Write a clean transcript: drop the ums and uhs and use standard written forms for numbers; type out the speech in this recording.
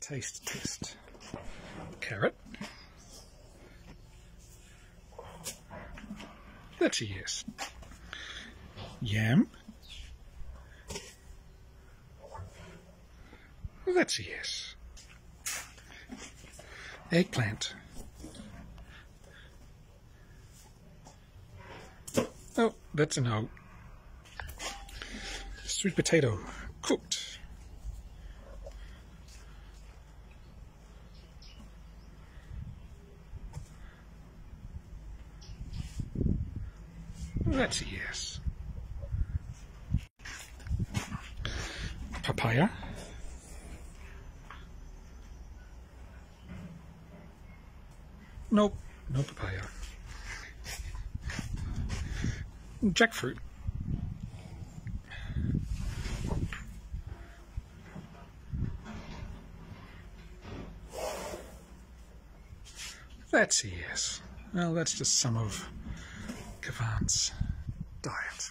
Taste test. Carrot. 30, yes. Yam. That's a yes. Eggplant. Oh, that's a no. Sweet potato. Cooked. That's a yes. Papaya. Nope, no papaya. Jackfruit. That's a yes. Well, that's just some of Kavan's diet.